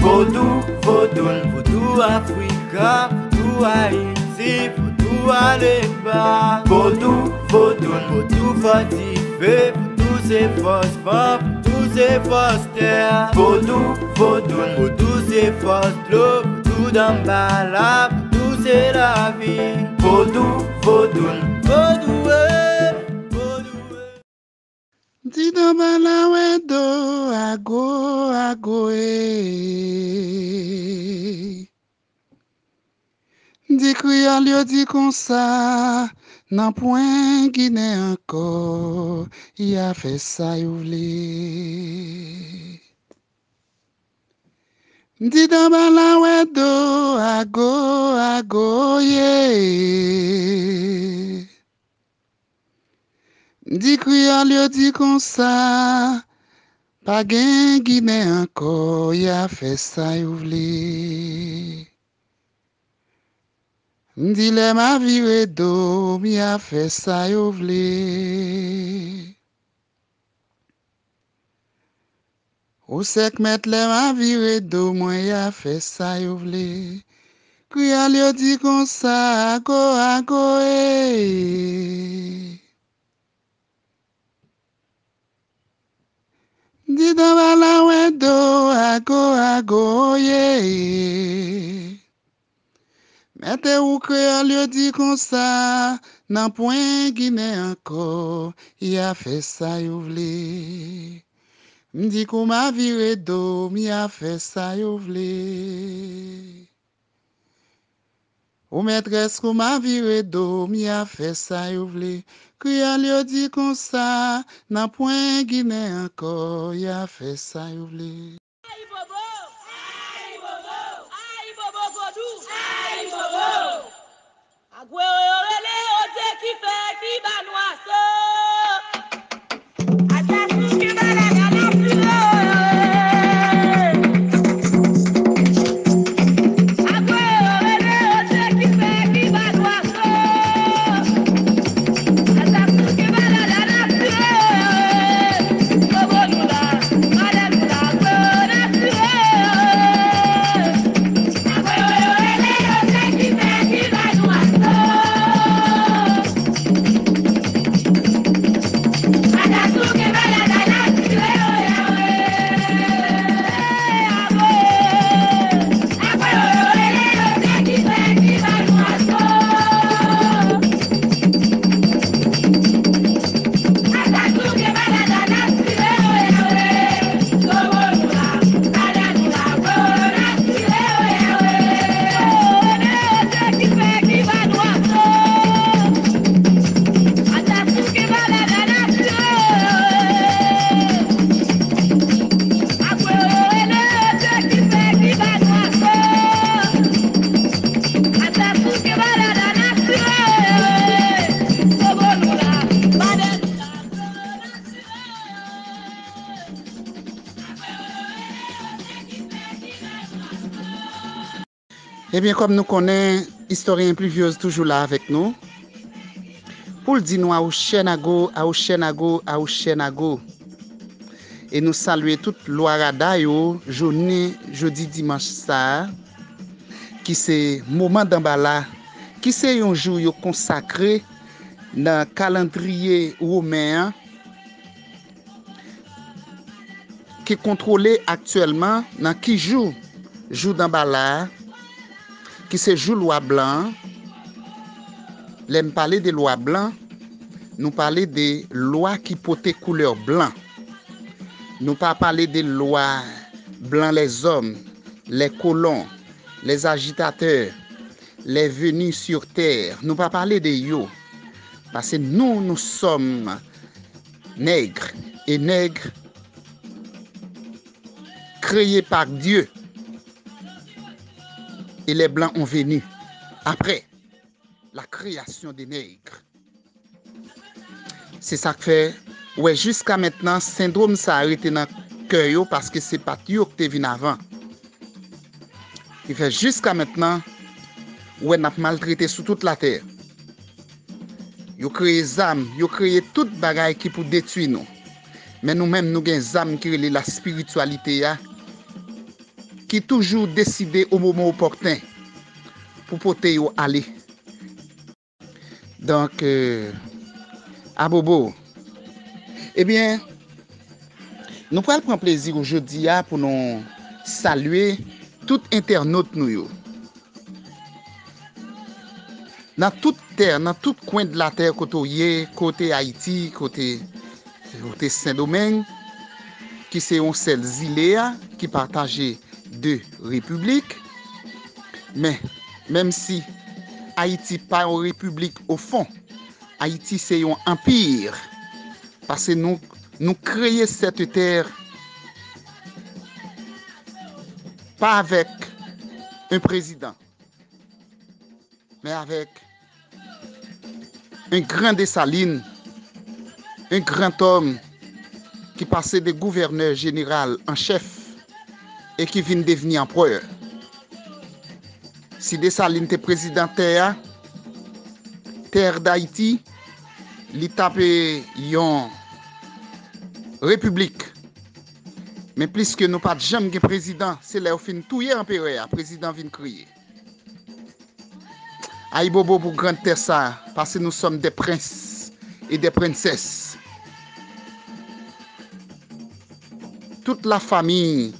Vodou, Vodoul, Vodou Africa, Vodou Haïti, Vodou Alemba. Vodou, Vodoul, Vodou Fatifé, Vodou Zéphos Vap, Vodou Zéphos Terre. Vodou, Vodoul, Vodou Zéphos L'eau, Vodou Dambala, Vodou C'est la vie. Vodou, Vodoul, Vodoué, Vodoué. Dis Dambala Wedo, Ago, Agoé. Di kriol yo di kon sa, nan point Guinée encore, y a fait ça yo vle. Di dambala wedo, ago, ago, ye. Di kriol yo di kon sa, pa gen Guinée encore, y a fait ça yo vle. Ndi le ma vire do, mi a fe sa yo vle. Ou sek met le ma vire do, mwen a fe sa yo vle. Krial yo di kon sa, ago, ago, e. Di dambala wedo, ago, ago, ye. Mete ou créole yo di kon sa, nan point Guinée encore, y a fait ça yo vle. M'di kou ma vire do, mi a fait ça yo vle. Ou maîtresse kou ma vire do, mi a fait ça yo vle. Créole yo di kon sa, nan point Guinée encore, y a fait ça yo vle. Eh bien, comme nous connaissons, historien pluvieuse toujours là avec nous. Pour le dire, nous à Ochenago, à Ochenago, à Ochenago. Et nous saluons toute l'Ouarada, journée, jeudi, dimanche, ça, qui c'est moment d'emballa, qui c'est un jour consacré dans le calendrier romain qui est contrôlé actuellement dans qui jour d'emballa. Qui se joue loi blanc. L'aime parler de loi blanc, nous parler de loi qui portait couleur blanc. Nous pas parler de loi blanc les hommes, les colons, les agitateurs, les venus sur terre. Nous pas parler de yo. Parce que nous sommes nègres et nègres créés par Dieu. Et les Blancs ont venu après la création des nègres. C'est ça que fait. Ouais, jusqu'à maintenant, le syndrome s'est arrêté dans le cœur parce que c'est pas Dieu qui est venu avant. Il fait jusqu'à maintenant, ou n'a maltraité sur toute la terre. Yo créé zam, yo créé toute bagaille qui pour détruire nous. Mais nous-mêmes nous gain zam qui est la spiritualité a qui toujours décidé au moment opportun pour porter yo aller. Donc à Bobo. Eh bien, nous prenons plaisir aujourd'hui pour nous saluer tout internaute nous yo. Dans toute terre, dans tout coin de la terre, côté Haïti, côté Saint-Domingue, qui c'est un seul île qui partageait deux républiques. Mais même si Haïti n'est pas une république au fond, Haïti c'est un empire. Parce que nous créons cette terre pas avec un président, mais avec un grand Dessalines, un grand homme qui passait de gouverneur général en chef et qui vient devenir empereur. Si Dessalines était président terre d'Haïti, il tapait yon république. Mais plus que nous pas jamais de président, c'est là où fin tout est empereur, président vient crier. Aïe Bobo pour grand terre ça, parce que nous sommes des princes et des princesses. Toute la famille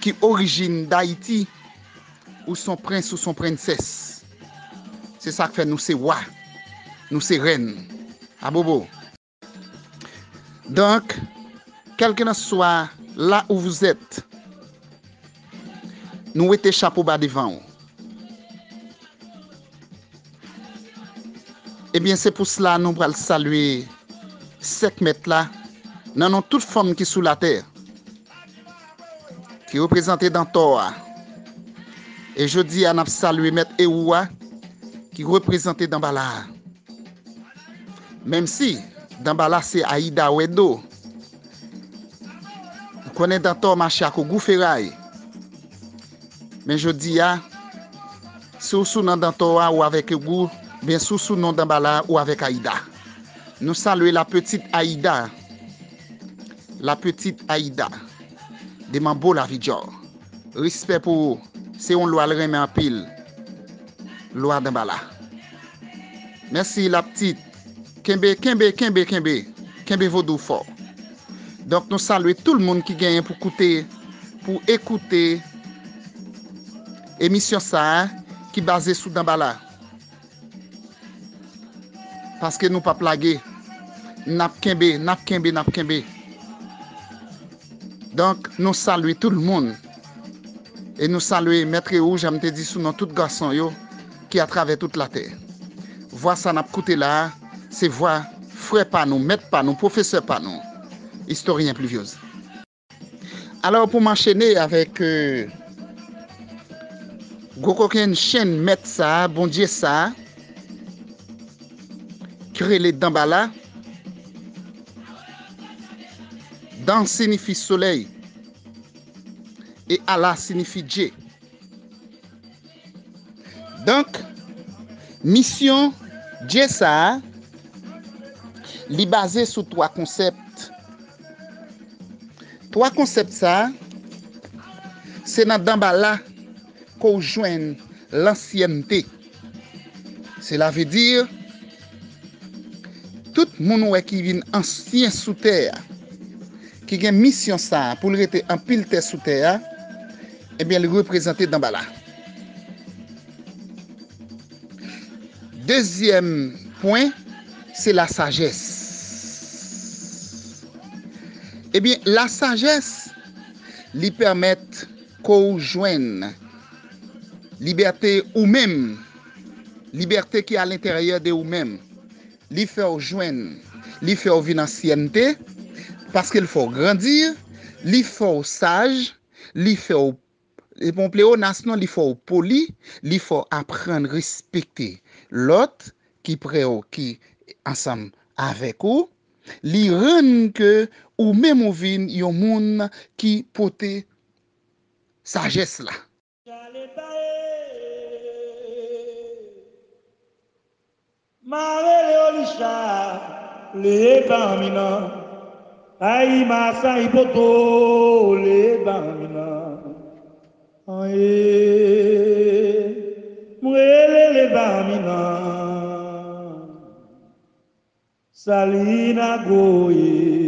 qui origine d'Haïti, ou son prince ou son princesse, c'est ça que fait nous c'est roi, nous c'est reine. A Bobo. Donc, quel que soit là où vous êtes, nous mettez chapeau bas devant. Eh bien, c'est pour cela que nous allons saluer 5 mètres là, dans toute forme qui est sous la terre, qui est représentée dans Torah. Et je dis à nous saluer Maître Ehoua, qui est représenté dans Bala. Même si dans Bala, c'est Aïda Wedo. Nous connaissons dans Torah Machako Gouferay. Mais je dis à, si vous êtes dans Torah ou avec Gou, bien sûr, sous nom d'Ambala ou avec Aïda. Nous saluons la petite Aïda. La petite Aïda. De Mambo la Vidjor. Respect pour c'est on loi le remet en pile. Loi d'Ambala. Merci la petite. Kembe. Kembe vaudou fort. Donc nous saluons tout le monde qui gagne pour écouter émission ça qui basée sous d'Ambala. Parce que nous pas plagué. Nap kembe. Donc, nous saluons tout le monde. Et nous saluons Maître Ehoua, j'aime te dire, sous nos tout garçons yo, qui à travers toute la terre. Voir ça n'a pas coûté là, c'est voir frère pas nous, maître pas nous, professeur pas nous, historien pluvieux. Alors, pour m'enchaîner avec Gokoken chaîne maître ça, bon Dieu ça, les Dambala, Dan signifie soleil et Allah signifie Dieu. Donc, mission Dieu ça, li basé sur 3 concepts. 3 concepts ça, c'est dans Dambala qu'on joint l'ancienneté. Cela veut dire tout le monde qui vient ancien sous terre, qui a une mission ça pour rester en pile terre sous terre, eh bien, le représenter dans Bala. Deuxième point, c'est la sagesse. Eh bien, la sagesse lui permet qu'on joigne liberté ou même, liberté qui est à l'intérieur de ou même. Li fait joindre, li fait vivre ancienneté parce qu'il faut grandir, li fait sage, li fait bon pléonasme, li faut poli, li faut apprendre respecter l'autre qui près qui ensemble avec vous, li rend que ou même ou vin yon moun qui porte sagesse là. le bamina, aïe massa ipoto, le bamina, aïe, mouele le bamina, salina goye,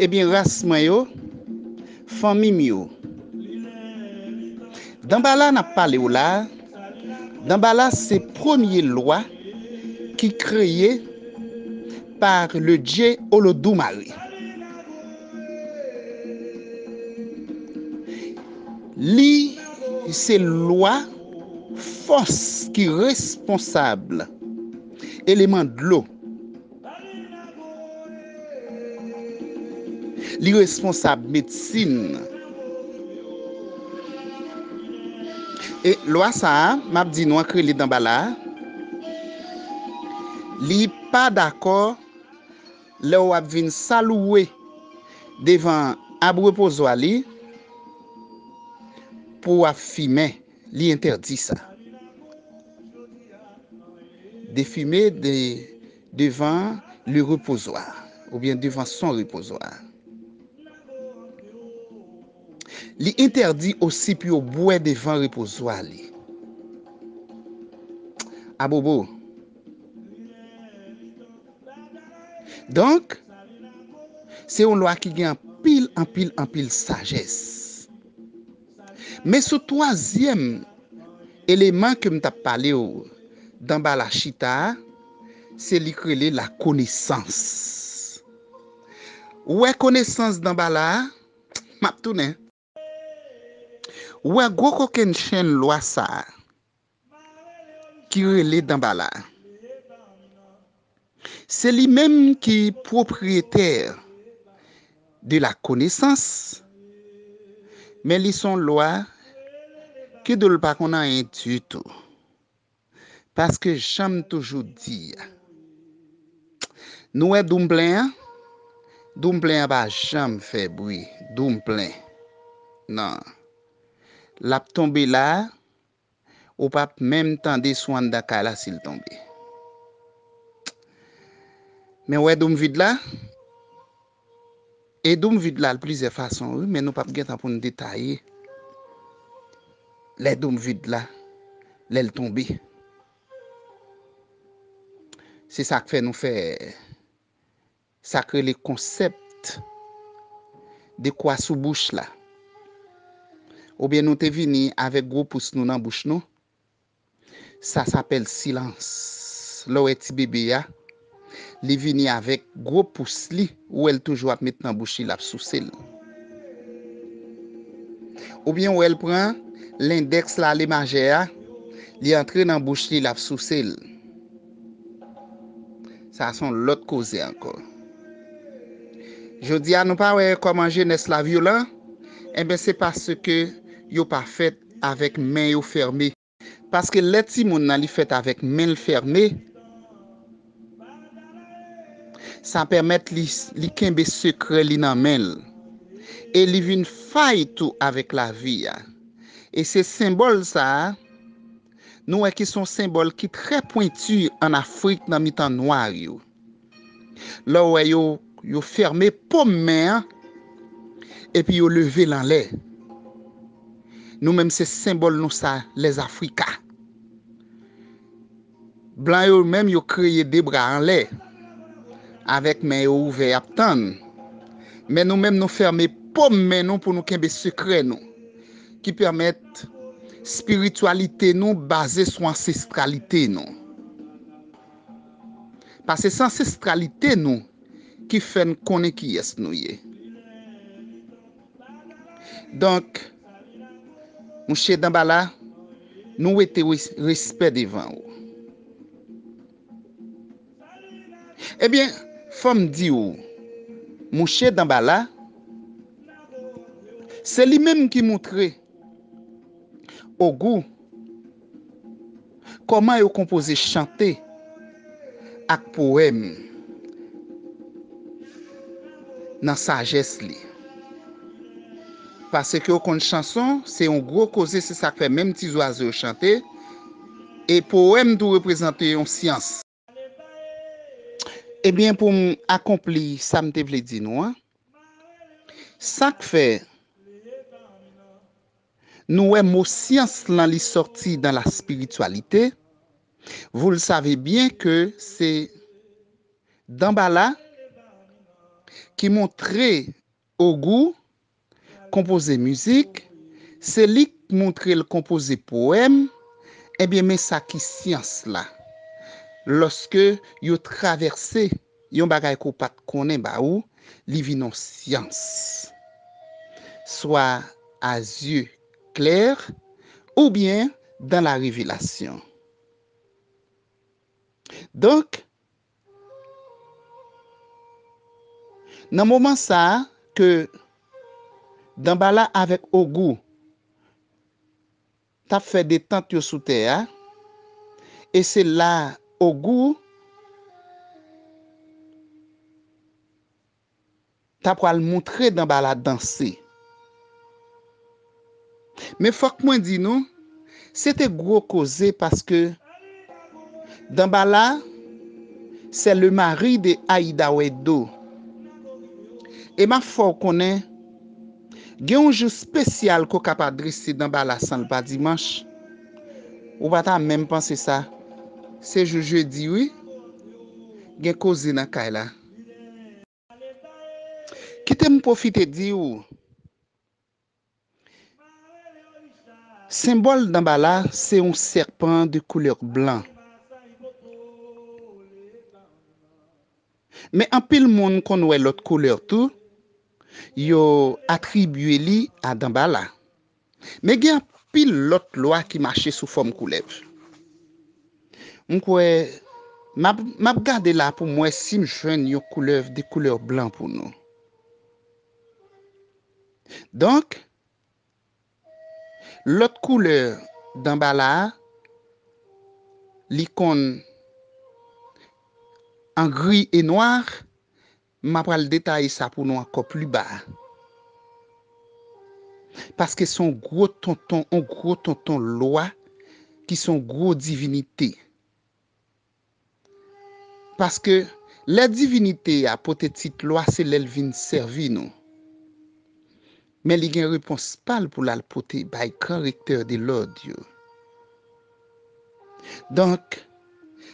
Eh bien, race mayo, famille mio. Dans bala n'a parlé ou là. Dans bala c'est première loi qui créée par le Dieu Olodumare. Li c'est loi force qui responsable élément de l'eau. Li responsable médecine. Et loi ça, m'a dit non que les dans bala. Li pas d'accord là ou a vinn salouer devant abreposo ali pour affimer, li interdit ça. De fumer devant le reposoir ou bien devant son reposoir. Li interdit aussi puis au bois devant reposoir li. Abobo. Donc c'est une loi qui gagne en pile sagesse. Mais ce troisième élément que m'ta parlé dans Balachita, c'est l'écrire la connaissance. Ouais connaissance dans Bala, m'a tourné. Ou a gros coquin chen loi ça qui relève dans bala. C'est lui-même qui est propriétaire de la connaissance, mais ils sont loi que de le pas qu'on a un du tout. Parce que j'aime toujours dire, nous est Dumblin pas jamais fait bruit, Dumblin, non. La tombe là, ou pas même temps des soins d'Akala s'il tombe. Mais ouais, d'où vide là, et d'où vide là, de plusieurs façons, oui, mais nous pas bien pour nous détailler. Les d'où vide là, les tombe. C'est ça que fait nous faire, ça crée les concepts de quoi sous bouche là. Ou bien nous t'es venu avec gros pouce nous dans bouche nous. Ça s'appelle silence. L'oe ti bébé ya, li vini avec gros pouce li ou elle toujours à mettre dans bouche la sousel. Ou bien ou elle prend l'index la li manger, li entre dans bouche li la sousel. Ça sont l'autre cause encore. Je dis à nous pas comment jeunesse la violent, eh bien c'est parce que yo pas fait avec main yo fermée. Parce que les petits moun nan li fait avec main fermée. Ça permet li kembe secret li nan men. Et li vin faille tout avec la vie. Et ces symboles ça nous qui sont symboles qui très pointus en Afrique dans mi-temps noir yo. Là où yo fermé paume main et puis yo levé dans l'air. Nous même ces symboles nous ça les Africains. Blanc yo même yo créé des bras en l'air avec main ouvert aptan. Mais nous même nous fermé paume main nous pour nous kembe secret nous qui permettent spiritualité non basée sur ancestralité non. Parce que c'est ancestralité non qui fait nous connaître qui est nous. Donc mon cher Dambala, nous était respect devant vous. Eh bien, femme dit ou mon cher Dambala, c'est lui-même qui montrait au goût comment il composait chanter avec poème dans sagesse li. Parce que aucune chanson c'est un gros causé, c'est ça que fait même petits oiseaux chanter et poème doit représenter une science. Eh bien pour accomplir ça me devait dire non ça que fait nous aimons science lan li sorti dans la spiritualité. Vous le savez bien que c'est Dambala qui montrait au goût composer musique, c'est lui qui montrait le composer poème. Eh bien mais ça qui science là. Lorsque yo traversé yon bagay ko pat konnen ba ou, li vinon science. Soit à yeux clair ou bien dans la révélation. Donc, dans le moment ça que Dambala avec Ogu t'a fait des tentes sous terre et c'est là Ogu t'a pral montrer Dambala danser. Mais faut que moi dis non, c'était gros causé parce que Dambala c'est le mari de Aïda Wedo. Et ma faut connaît un jour spécial qu'on capable dresser Dambala sans le pas dimanche. Ou pas même penser ça. C'est jeudi oui. Gen causé dans kay la. Qui t'aime profiter di ou symbole Dambala, c'est un serpent de couleur blanc. Mais en pile monde qu'on voit l'autre couleur tout, yo attribué li à Dambala. Mais gen pile l'autre loi qui marchait sous forme couleur. M'kwe m'a regarder là pour moi si m'joine yo couleur de couleur blanc pour nous. Donc l'autre couleur Dambala, l'icône en gris et noir, m'a pral détailler ça pour nous encore plus bas. Parce que son gros tonton, un gros tonton loi, qui sont gros divinités. Parce que les divinités à petite loi, c'est l'elvin servi nous. Mais il y a une réponse pâle pour l'alpoter par le correcteur de l'ordre. Donc,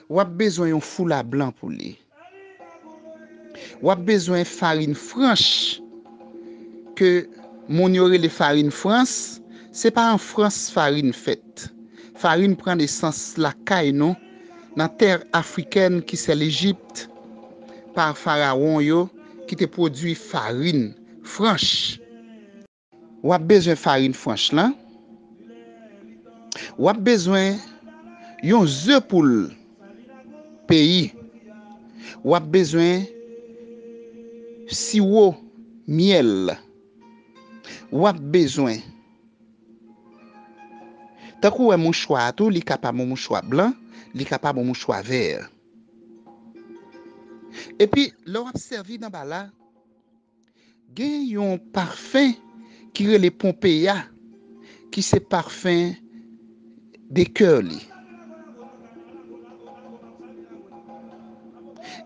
on a besoin d'un foulard blanc pour lui. On a besoin de farine franche. Que mon yoré les farines France, ce n'est pas en France farine faite. Farine prend l'essence la caille, non? Dans la terre africaine qui c'est l'Égypte, par Pharaon, yo, qui te produit farine franche. Ou a besoin farine franche là. Ou a besoin yon zœuf pour pays. Ou a besoin sirop miel. Ou a besoin. Tant qu'on a mouchoir tout, il est capable de mouchoir blanc, il est capable de mouchoir vert. Et puis, l'on a servi dans bala, il y a un parfum qui est le Pompeia, qui c'est parfum des cœurs.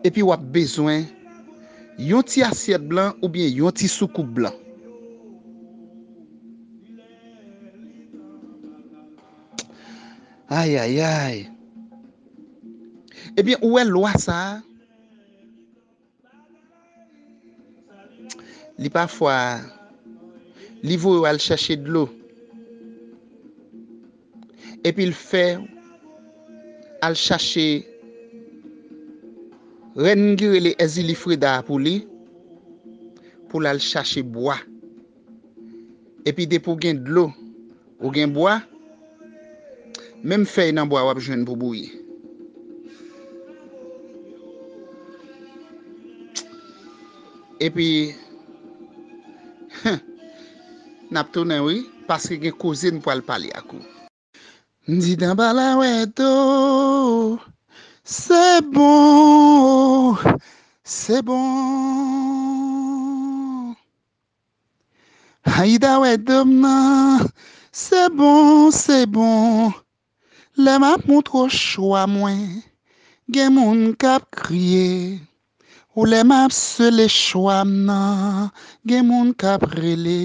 Et puis, on a besoin d'un petit assiette blanc ou bien d'un petit soucoupe blanc. Aïe, aïe, aïe. Eh bien, où est loi ça? Li parfois, li vou al chercher de l'eau. Et puis, il fait al chercher Rengire les Ezilifrida pour lui, pour aller chercher bois. Et puis, dès pour gain de l'eau, ou gain bois, même feuille dans bois, ou jeune pour bouillir. Et puis, n'a pas tourné, oui, parce que les cousines pour le parler à coup. Ndi dans balaweto. C'est bon, c'est bon. Haïda ouais demain, c'est bon, c'est bon. Les map montre choix moins. Gen moun kap kriye. Ou les map se les choix nan. Gen moun kap rele.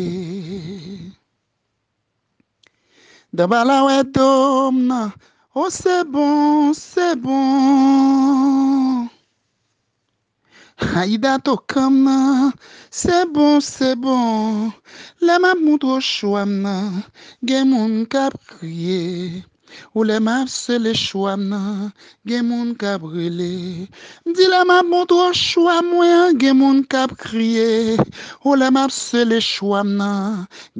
Dabala ouais demain. Oh, c'est bon, c'est bon. Haïda tokam, c'est bon, c'est bon. Les map montre chouam, gen moun kap kriye. Ou les map se les chouam, gen moun kap rele. M'di les map montre chouam, gen moun kap kriye. Ou les map se les chouam,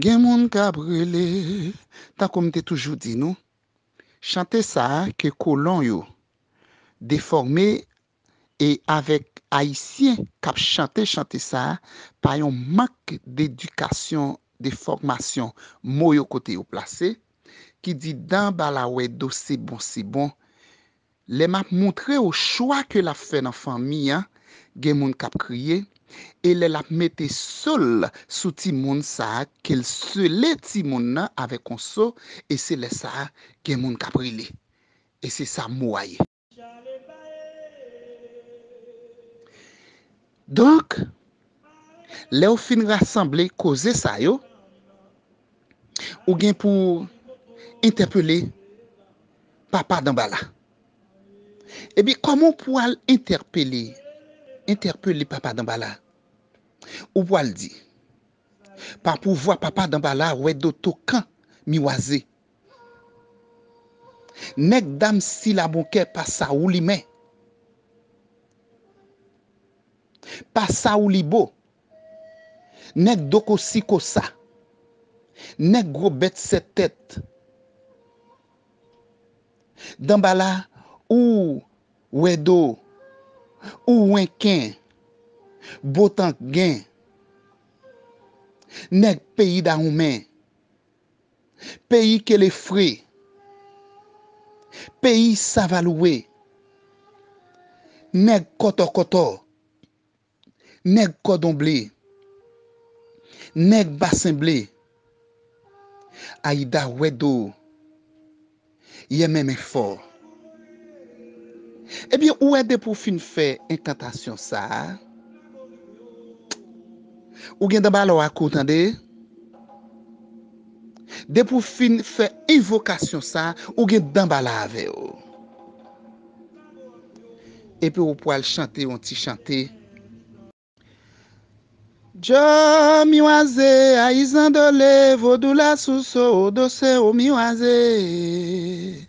gen moun kap rele. Ta comme t'es toujours dit, non? Chanter ça que colon yo déformé et avec haïtien cap chanter ça par un manque d'éducation, de formation mot yo côté yo placé qui dit dans balawe do c'est bon les m'a montré au choix que la fait dans famille gen moun cap crier et les la mettait seul sous timoun ça qu'elle seulait timoun avec conso et c'est les ça que moun caprilé et c'est ça moaye. Donc les au fin rassembler causer ça yo ou bien pour interpeller papa dans bala. Et bien comment pour interpeller papa dans bala? Ou pour le dire, par pouvoir papa dans bala ouais d'autocan miwazé. Nèg dame si la bonke pas ça ou li men. Pas ça ou li beau. Nèg doko si ko ça. Nèg gros bête cette tête. Dans bala ou ouais do ou wenken. Beau temps gain nèg pays d'armen pays que les frais pays ça va louer nèg koto nèg cordon blé nèg bassin blé aïda wedo yé même fort. Eh bien où est de pour fin faire incantation ça? Ou gen d'aba lo akotande de pour fin faire invocation ça ou gen d'aba la avec ou et puis ou pour chanter on ti chanter Jo miwaze aizandole vodula suso dose o miwaze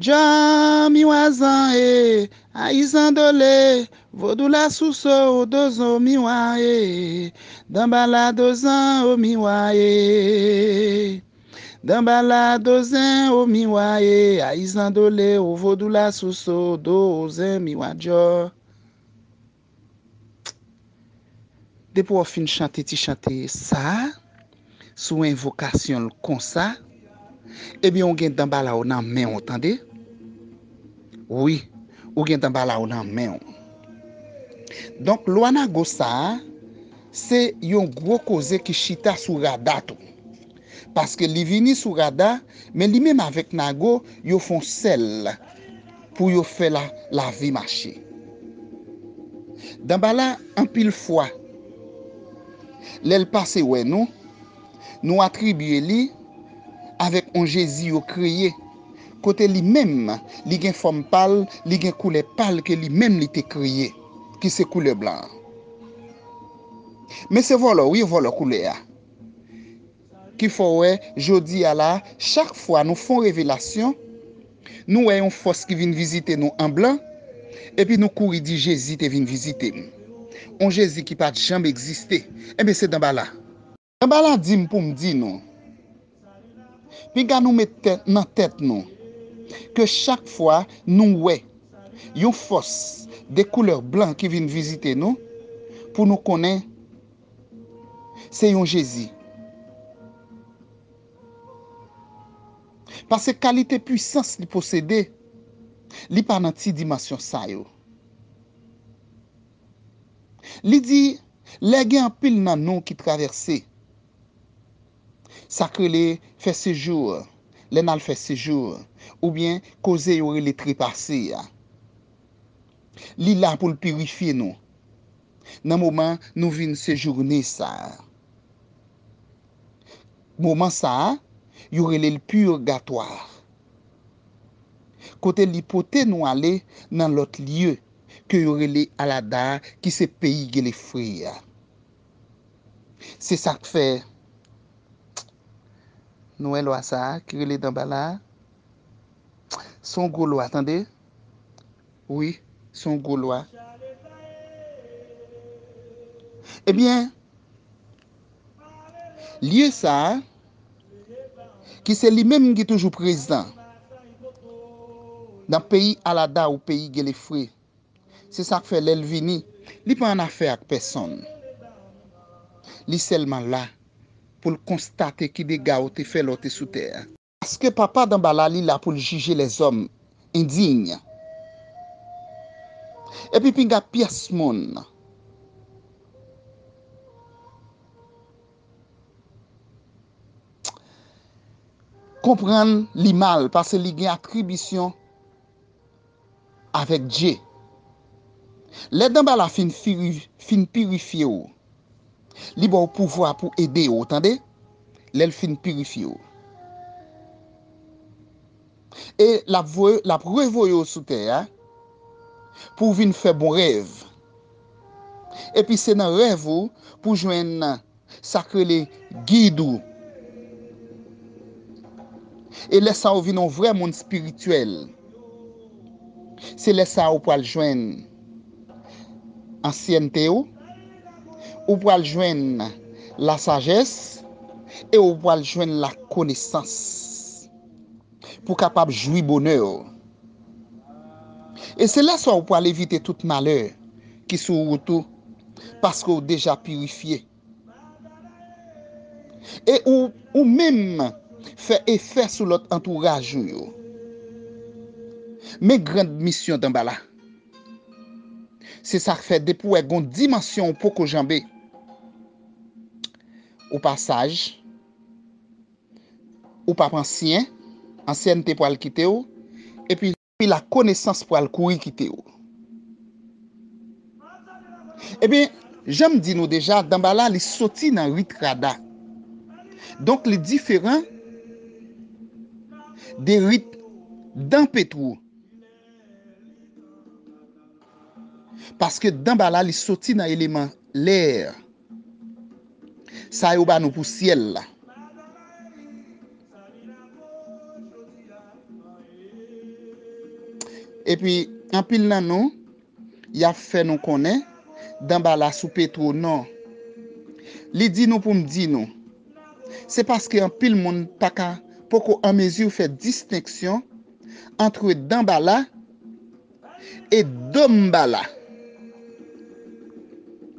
Jo miwazan e aizandole Vodula suso dozo miwae, dambala dozan o miwae. Dambala dozen o miwaye, aizandole o vodula suso dozen miwajo. Dès pour fin chanter, chanter ça, sous invocation comme ça, eh bien on gagne dambala on en main, entendez? Oui, on gagne dambala on en main. Donc Luana Gosa, c'est un gros cause qui chita sur radar tout. Parce que li vini sur radar, mais lui même avec Nago, yo font sel pour yo faire la vie marcher. Dambala en pile fois. L'el passé ouais nous attribuer li avec un Jésus au créé côté lui-même li gen forme pâle li gen couleur pâle que lui-même li était créé qui c'est couleur blanc mais c'est voilà oui voilà couleur qui faut ouais jodi à la chaque fois nous font révélation nous voyons force qui vient visiter nous en blanc et puis nous courir dit Jésus te vient visiter on Jésus qui n'a jamais existé. Eh bien, c'est dans Bala. Dans Bala, dit pour me dire non. Puis, quand nous mettons dans la tête, non, que chaque fois, nous voyons une force de couleur blanc qui vient visiter nous, pour nous connaître, c'est un Jésus. Parce que la qualité puissance qui possède, il n'est pas dans cette dimension. Li dit, les gens pile nan nous qui traversé. Sacré les fait séjour, les mal fait séjour, ou bien causer yore les trépassés. Li là pour le purifier nous. Dans moment nous vinn séjourner ça. Moment ça, yore le purgatoire. Côté li pote nous aller dans l'autre lieu. Que yore le alada qui se paye les frères. C'est ça que fait Noël ou ça qui relève dans bala. Son gaulois, attendez. Oui, son gaulois. Eh bien, lieu ça qui c'est lui-même qui est toujours présent dans le pays alada ou pays les frères. C'est ça que fait l'Elvini. Il n'est pas en affaire avec personne. Il est seulement là pour constater qui des gars ont fait l'autre sous terre. Parce que papa Dambala est là pour juger les hommes indignes. Et puis, il y a pièce monde. Comprendre le mal parce qu'il y a une attribution avec Dieu. Les dambala fin purifié ou. Li bon pouvoir pour aider ou, entendez? Les fin purifié ou. Et la revoye ou sous terre pour venir faire bon rêve. Et puis c'est dans rêve ou pour joindre sacré les guides ou. Et les ça ou vin un vrai monde spirituel. C'est les ça ou pour le joindre. Ancienneté ou pour le joindre la sagesse et ou pour le joindre la connaissance pour capable jouir bonheur et c'est là ça ou pour éviter tout malheur qui sont autour parce qu'on déjà purifié et ou même fait effet sur l'autre entourage yo. Mais grande mission dans bala. C'est ça qui fait des pouvoirs qui ont dimension pour que jambé. Au passage, ou pape ancien, ancienneté pour le quitter, et puis la connaissance pour le courir quitter. Eh bien, j'aime dire nous déjà, Dambala, il sorti dans Ritrada. Donc, les différents des rites dans Pétrou. Parce que Dambala, il sorti dans l'élément l'air. Ça y est, nous pour ciel. Et puis, en pile nan nous, il a fait nous connaître, Dambala sous pétro, non. Il dit nous pour me dire nous. C'est parce qu'un pile monde pas en mesure faire distinction entre Dambala et Dombala.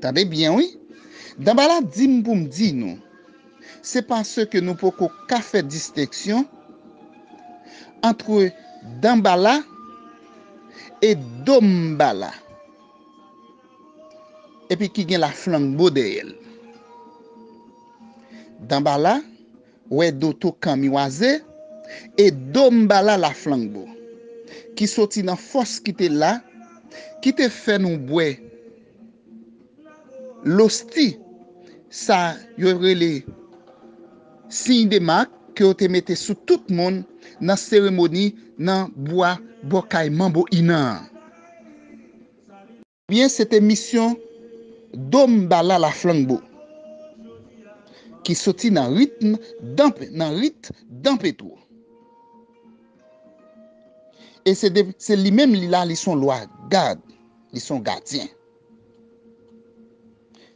Tendez bien, oui. Dambala dit pour me dire nous. C'est parce que nous pouvons faire distinction entre Dambala et Dombala. Et puis qui gagne la flambeau d'elle. Dambala, ouais d'auto kamiwaze, et Dombala la flambeau. Qui sorti dans force qui était là, qui te fait nous boire. L'hostie, ça y aurait les signes de marque que vous te mettez sous tout le monde dans la cérémonie, dans le bois, bokay mambo inan. Bien, c'était mission Dombala la flambeau qui sortit dans le rythme d'Ampétou. Et c'est lui-même là, ils sont lois garde, ils sont gardiens.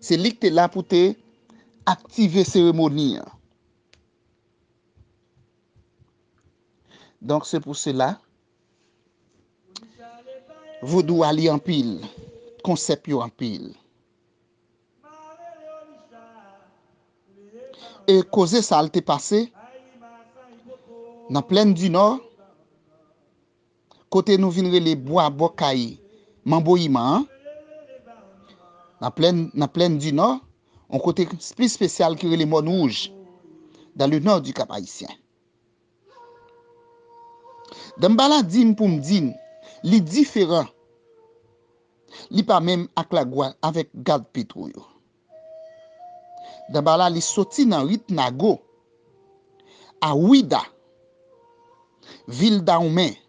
C'est lui qui est là pour te activer la cérémonie. Donc c'est pour cela, vous devez aller en pile, concept en pile. Et cause ça a été passé dans plaine du nord côté nous vinré les bois bokai mamboïman dans plaine du nord on côté plus spécial qui les moines rouges dans le nord du Cap Haïtien. Dambala dim pour me dire les différents li pas même avec la gwa avec garde pétrole. Dambala li soti nan rit nago à Ouida, ville d'Aoumé,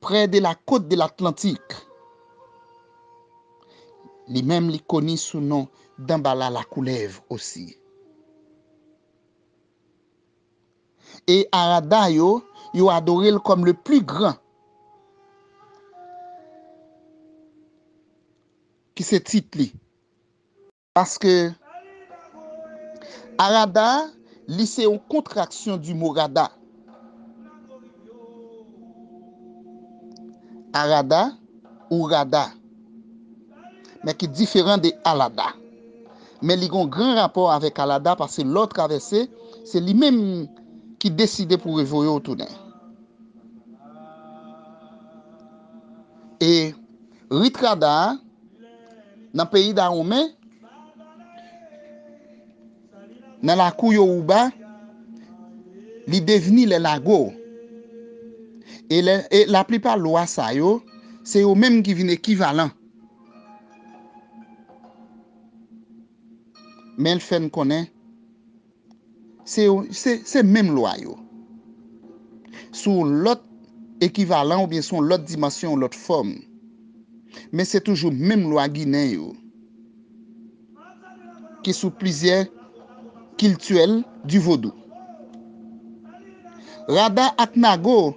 près de la côte de l'Atlantique. Li même li koni sous nom Dambala la Coulèvre aussi. Et Arada yo adoré comme le plus grand qui se titre li. Parce que Arada, c'est une contraction du mot Rada. Arada ou Rada. Mais qui est différent de Alada. Mais il y a un grand rapport avec Alada parce que l'autre traversée, c'est lui-même qui décidait pour évoluer au tournant. Et Ritrada, dans le pays d'Aoumé, dans la Kouyo Ouba, li deveni les lagos. Et la plupart de l'oua sa yo, c'est eux même qui viennent équivalent. Mais le fait connaît, c'est même l'oua yo. Sous l'autre équivalent ou bien sous l'autre dimension, l'autre forme. Mais c'est toujours même l'oua guinéen yo. Qui sous plusieurs culturel du vaudou. Rada ak Nago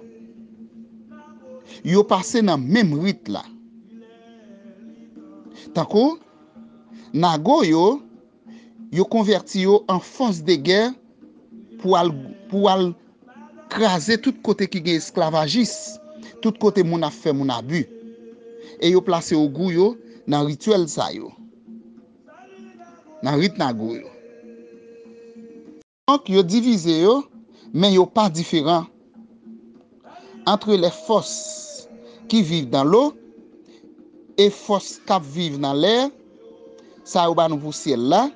yo passé dans même rite là. Tankou Nago yo converti yo en force de guerre pour al craser tout côté qui gen esclavagiste, tout côté moun a fait moun abus et yo placé au gou yo dans rituel ça yo. Dans rite Nago yo. Donc, yo divisé, mais yo pas différent entre les forces qui vivent dans l'eau et forces qui vivent dans l'air. Ça yo ba nou pou ciel là.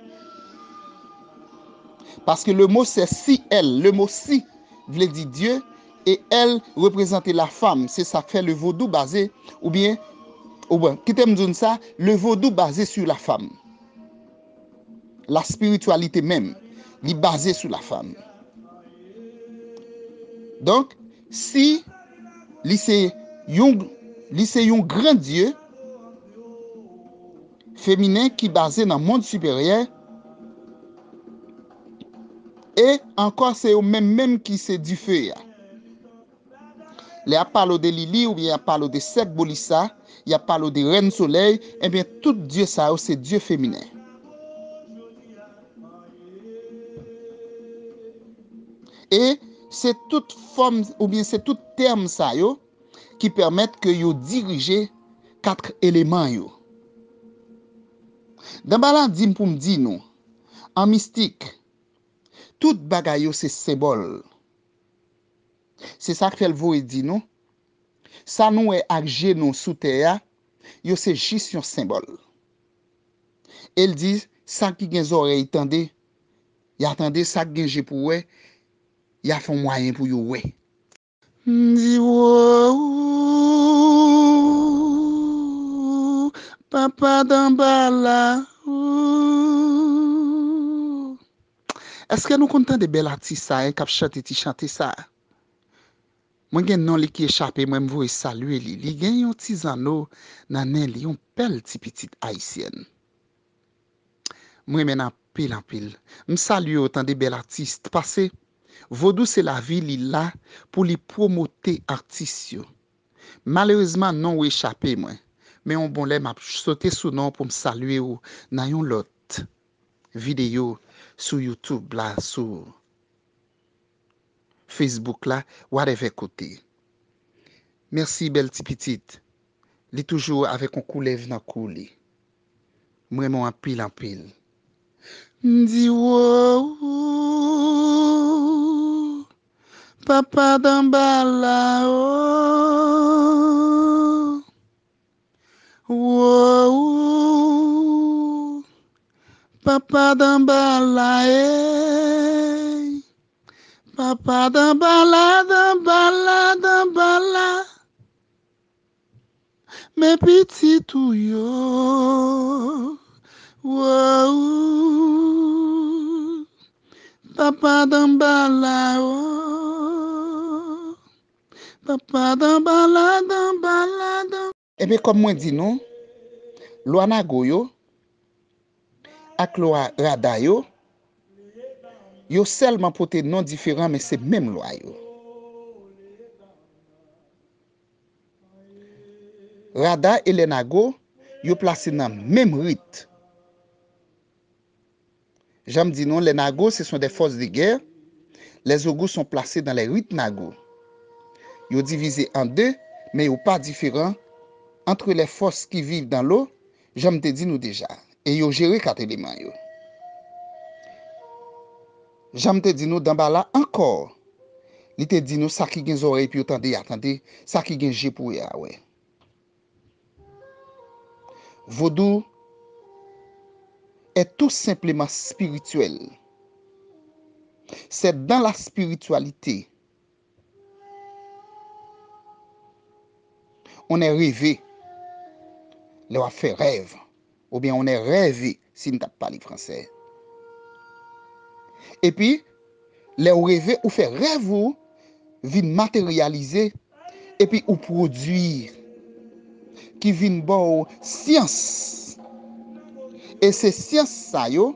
Parce que le mot c'est si elle, le mot si veut dire Dieu et elle représente la femme, c'est ça fait le vaudou basé ou bien qui t'aime dire ça, le vaudou basé sur la femme. La spiritualité même il est basé sur la femme. Donc, si c'est un grand dieu féminin qui est basé dans le monde supérieur, et encore c'est au même qui c'est du feu. Les apalo de Lili ou bien apalo de Sek Bolissa, il apalo de Reine Soleil, et bien tout dieu ça c'est dieu féminin. Et c'est toute forme ou bien c'est tout terme ça yo qui permettent que yo diriger quatre éléments yo. Dans balandim pour me dire nous en mystique tout bagay yo c'est symbole. C'est ça qu'elle veut dire nous. Ça nous est agé non sous terre yo c'est juste un symbole. Elle dit ça qui gen oreille tendez y attendez ça gen j'ai pour ouais y a font moyen pour yo ouais. Dis wow, papa d'embala. Est-ce que nous content de belles artistes hein, qui chantent et chantent ça? Moi gen non li qui échappé moi me voye saluer li. Li gen yon ti zanno nan nèl li, yon belle ti petite haïtienne. Moi men en pile. Me salue autant de belles artistes passé. Vodou c'est la vie li là pour li promoter artistes yo. Malheureusement non ou échappé moi. Mais on bon lè m'a sauter sous non pour me saluer ou nan yon lot vidéo sur YouTube là sur Facebook là, whatever côté. Merci belle petite. Li toujours avec un coulève dans coulé. Moi mon en pile. Di wow, papa d'embala. Wow, papa d'embala. Papa d'embala. Mes petits touillots. Wow, papa d'embala. Papa d'embala. Et bien, comme moi dit non, Loana Goyo, Akloa Radayo, yo seulement porté non différent mais c'est même loi yo. Rada et Lenago yo placé dans même rite. J'aime dire non, les Nago ce sont des forces de guerre. Les Ogous sont placés dans les rites Nago. Yo divisé en deux mais yo pas différent entre les forces qui vivent dans l'eau, j'aime te dire nous déjà et yo géré quatre éléments yo. J'aime te dire nous dans bala encore. Il te dit nous ça qui gen oreille puis attendez, ça qui gen jé pour ya ouais. Vodou est tout simplement spirituel. C'est dans la spiritualité on est rêvé. Là on fait rêve ou bien on est rêvé si on t'a parlé français. Et puis, les rêver ou faire rêve ou viennent matérialiser et puis ou produire qui viennent bon science. Et ces sciences ça yo,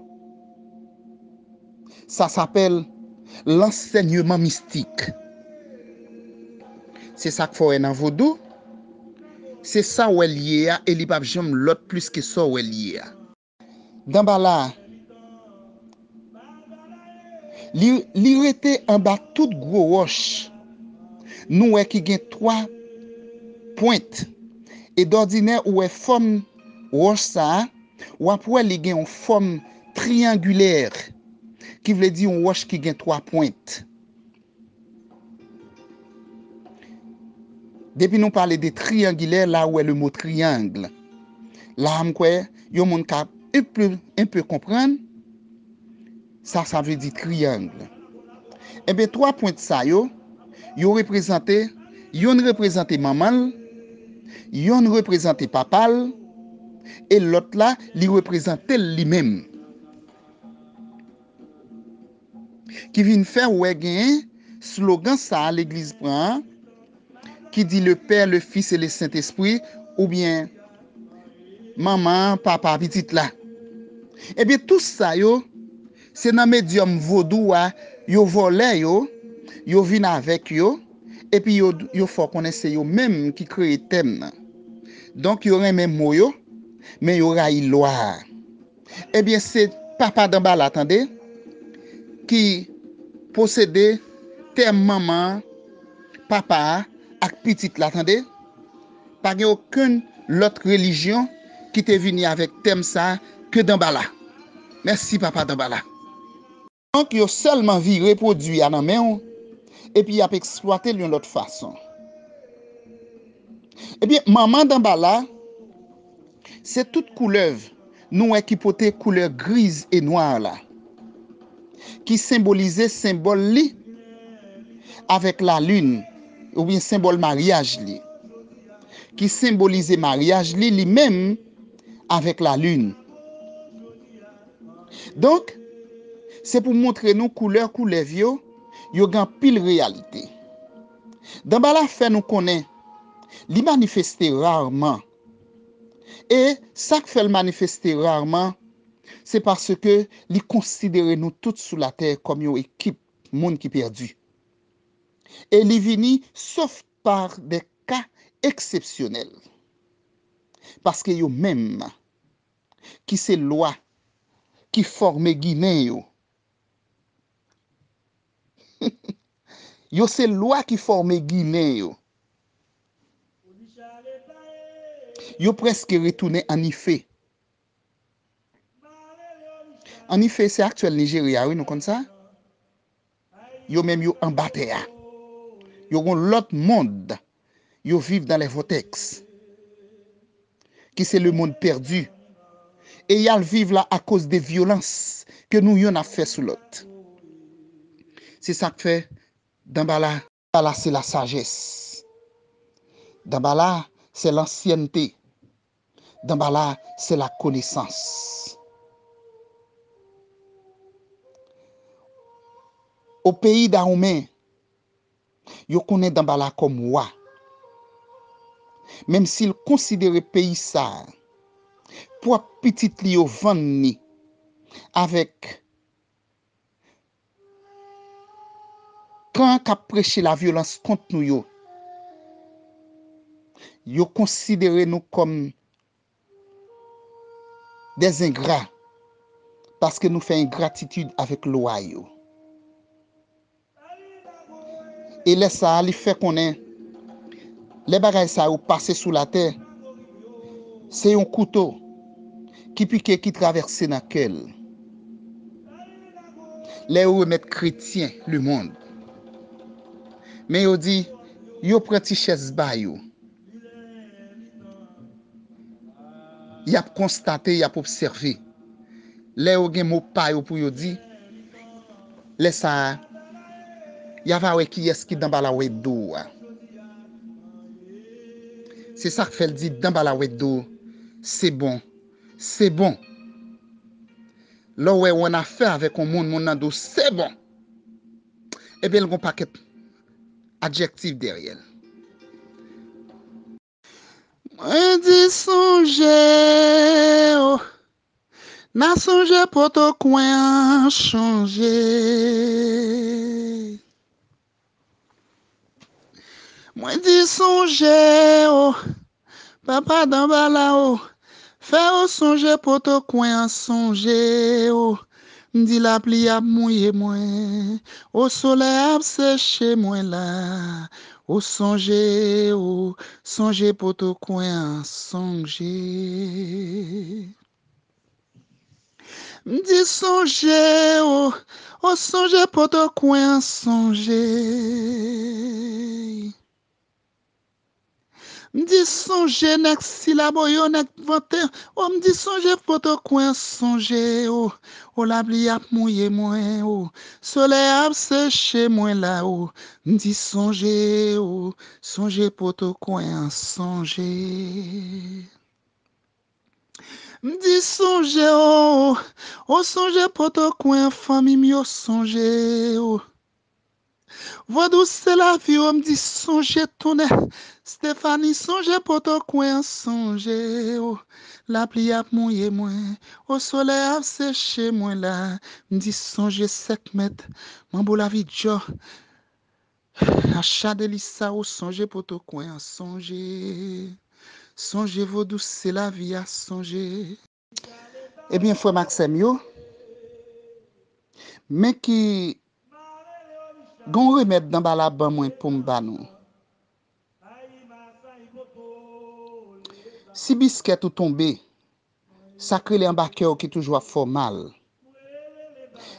ça s'appelle l'enseignement mystique. C'est ça qu'il faut en vodou. C'est ça où est lié et li pa jam l'autre plus que ça où est lié. Dans bala li rete en bas toute gros roche. Nous est qui gen 3 pointes et d'ordinaire ou est forme roche ça ou après li gen une forme triangulaire qui veut dire une roche qui gen 3 pointes. Depuis nous parler de triangulaire là où est le mot triangle. Là on quoi yo moun ka un peu comprendre. Ça veut dire triangle. Eh bien, 3 points ça yo représente maman, yon représente papa et l'autre là, li représente lui-même. Qui vient faire ouais gain slogan ça à l'église prend qui dit le Père, le Fils et le Saint-Esprit ou bien maman, papa, petite là. Eh bien, tout ça yo c'est dans médium vodou a yo volé yo vinn avec yo et puis yo faut connaître yo même qui crée thème. Donc yo remet mot yo mais yo raille loi. Eh bien c'est papa d'embala attendez qui possédait tes maman, papa ak petite l'attendez, pas gen aucune l'autre religion qui t'est venu avec thème ça que Dambala. Merci papa Dambala. Donc yo seulement vie reproduit à nan men et puis y a exploité d'une autre façon. Eh bien maman Dambala c'est toute couleur nous qui portait couleur grise et noire là qui symbolisait symbole li avec la lune ou bien symbole mariage li qui symbolisait mariage li lui-même avec la lune. Donc c'est pour montrer nous couleur vieux yo gan pile réalité. Dambala fait nous connaît li manifester rarement. Et ça qui fait le manifester rarement, c'est parce que ils considèrent nous tous sous la terre comme une équipe, monde qui perdu. Et ils viennent sauf par des cas exceptionnels. Parce que eux-mêmes, qui c'est loi, qui forme Guinée, yo c'est loi qui forme Guinée, yo. Yo presque retourné en Ifé. En Ifé, c'est actuel Nigeria, oui, nous comme ça. Yo même yo en bataille. Yo gon l'autre monde. Yo vivent dans les vortex. Qui c'est le monde perdu. Et yal vivent là à cause des violences que nous yon a fait sous l'autre. C'est ça que fait Dambala. Dambala, c'est la sagesse. Dambala, c'est l'ancienneté. Dambala, c'est la connaissance. Au pays d'Aoumé, yo connaît Dambala comme roi. Même s'il considère pays ça, pour petit li yo vanni avec quand qu'a prêché la violence contre nous yo. Yo considérez nous comme des ingrats parce que nous faisons ingratitude avec loi yo. Et là ça li fait qu'on est les bagages ça ou passer sous la terre. C'est un couteau qui pique qui traverse dans quel. Les remettre chrétiens le monde. Mais on dit yo prend ti chaise ba yo. Y a constaté, y a observé. Les ou gen mot pa yo pour yo di les ça y a va we ki est ki Dambala we do. C'est ça que fait dit Dambala we do. C'est bon. C'est bon. Là où on a fait avec un monde mon do c'est bon. Et bien le paquet adjectif derrière. Mwen di sonje, oh, na sonje poto kwen chanje. Mwen di sonje, oh, papa Dambala, oh, fè ou sonje poto kwen sonje, oh, m'di la pli ap mouye mwen, o soleil ap seche mwen la. Oh, songez pour tout coin, songez. M'di songez, oh, oh, songez pour tout coin, songez. M'di songez, nek silabo yo, nek vante, oh, m'di songez pour tout coin, songez, oh. Oh la bli ap mouye mwen, oh, soleil ap seche mwen la, oh, m'di sonje, oh, sonje poto kwen sonje. M'di sonje, oh, oh, sonje poto kwen fami myo sonje, oh. Vodou se la vie, oh, m'di sonje toune, Stéphanie sonje poto kwen sonje, oh. La pli ap mouye mwen, o soleil ap seche mwen la, m'di sonje 7 mètres, m'ambou la vie djo, achat de lisa ou sonje poto kwen a sonje, sonje vodou se la vie a sonje. Eh bien, frère Maxime yo, mais qui Gon remède dans bala ban moi pour me ba nou. Si bisquette ou tombé, sacré les embarqueurs qui toujours font mal.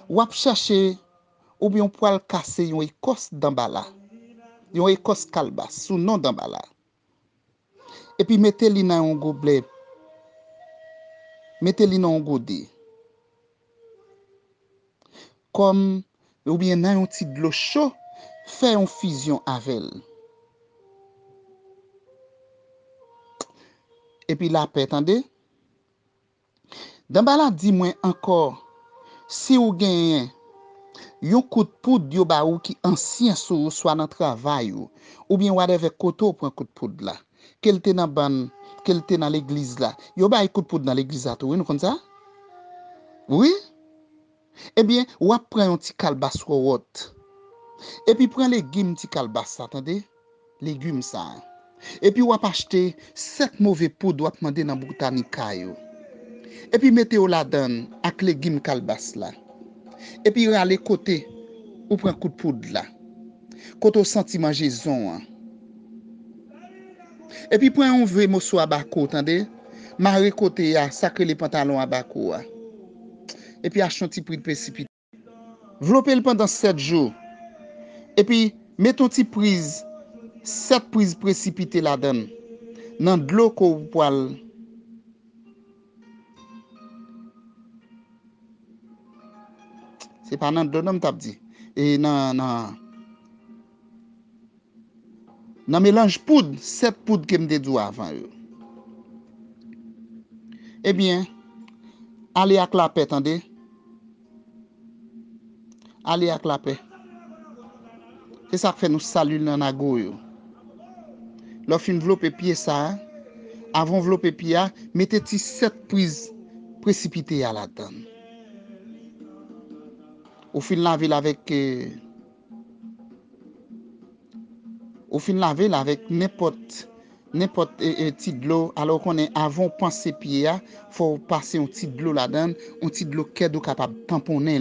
Ou ap chercher ou bien poil casser yon écosse dans bala. Yon écosse calba sous nom dans bala. Et puis mettez-li dans un gobelet. Mettez-li dans un godet. Comme ou bien dans un petit de l'eau chaud, fait une fusion avec elle. Et puis la paix, attendez. Dans bala dit moi encore, si ou gagne yon coup de poudre yo ba ou qui ancien sou soit dans travail ou bien whatever koto prend coup de poudre là. Qu'elle te dans ban, qu'elle te dans l'église là. Yo ba coup de poudre dans l'église là, oui, nous comme ça? Oui? Eh bien, ou après un petit calbas rote. Et puis prend légumes petit calbas, attendez. Légumes ça. Et puis ou acheter 7 mauvais poudre ou demander dans botanica yo. Et puis mettez au la donne avec légumes calbas là. Et puis rale côté ou prend coup de poudre là. Côté au sentiment Jésus. Et puis prend un vrai morceau à bako, attendez. Maré côté ya, sacré les pantalons à bako. Et puis achetez un petit prix de précipité. Vlopez le pendant 7 jours. Et puis mettez un petit prise 7 prises précipitées la donne. Dans de l'eau qu'on poil. C'est pas dans de l'eau, non, t'as dit. Et non. Dans mélange poudre, 7 poudres que me dédou avant eux. Eh bien, allez à la paix, attendez. Allez à la paix. C'est ça qui fait nous saluer dans la goyo. Lorsqu'on enveloppe pied ça, avant enveloppe pied, mettez-y 7 prises précipitées à la donne. Au fin de la ville avec n'importe petit de l'eau, alors qu'on est avant penser pied, faut passer un petit de l'eau là-dedans, un petit de l'eau qui est capable de tamponner.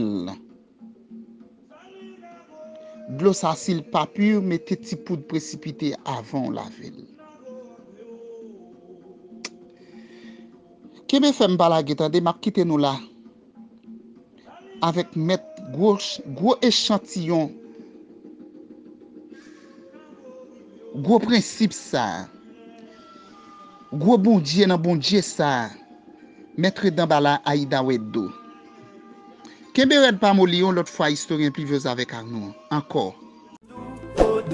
De l'eau ça s'il pas pur, mettez petit poudre précipité avant la ville. Kebe fèm balage tande, m'a quitté nous là avec mettre gros échantillon. Gros principe ça. Gros bon Dieu dans bon Dieu ça. Mettre dans bala Aïda Weddo. Kembe red pa molion l'autre fois historien pluvieuse avec Arnaud encore. Tout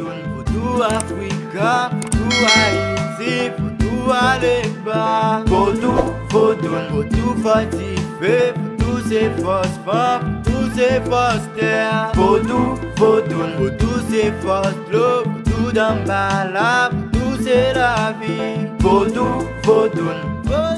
c'est la vie. Vodou, vodou.